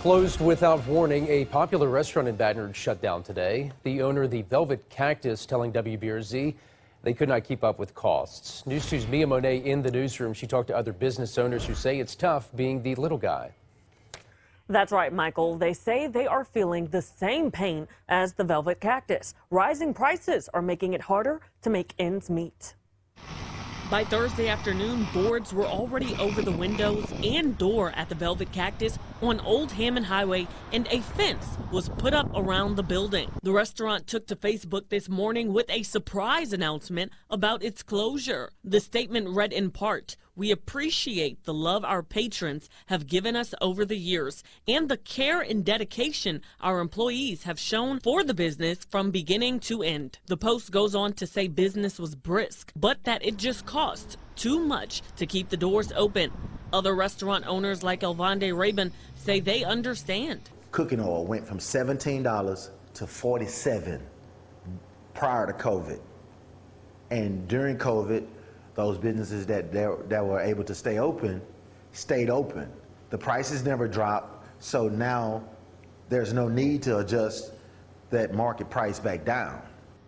Closed without warning, a popular restaurant in Baton Rouge shut down today. The owner, the Velvet Cactus, telling WBRZ they could not keep up with costs. News 2's Mia Monet in the newsroom. She talked to other business owners who say it's tough being the little guy. That's right, Michael. They say they are feeling the same pain as the Velvet Cactus. Rising prices are making it harder to make ends meet. By Thursday afternoon, boards were already over the windows and door at the Velvet Cactus on Old Hammond Highway, and a fence was put up around the building. The restaurant took to Facebook this morning with a surprise announcement about its closure. The statement read in part, "We appreciate the love our patrons have given us over the years and the care and dedication our employees have shown for the business from beginning to end." The post goes on to say business was brisk, but that it just costs too much to keep the doors open. Other restaurant owners like Elvonde Rabin say they understand. Cooking oil went from $17 to $47 prior to COVID. And during COVID, those businesses that were able to stay open stayed open. The prices never dropped, so now there's no need to adjust that market price back down.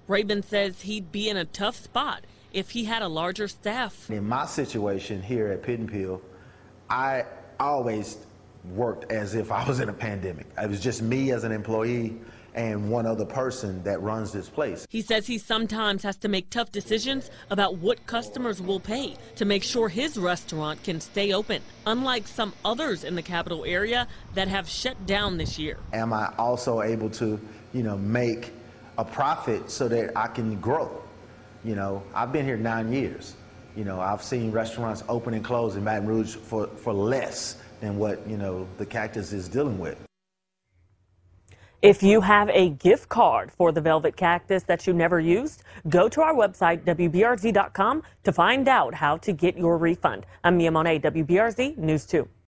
Rabin says he'd be in a tough spot if he had a larger staff. In my situation here at Pit and Peel, I always worked as if I was in a pandemic. It was just me as an employee and one other person that runs this place. He says he sometimes has to make tough decisions about what customers will pay to make sure his restaurant can stay open, unlike some others in the capital area that have shut down this year. Am I also able to, make a profit so that I can grow? I've been here 9 years. I've seen restaurants open and close in Baton Rouge for less than what, the Cactus is dealing with. If you have a gift card for the Velvet Cactus that you never used, go to our website, WBRZ.com, to find out how to get your refund. I'm Mia Monet, WBRZ News 2.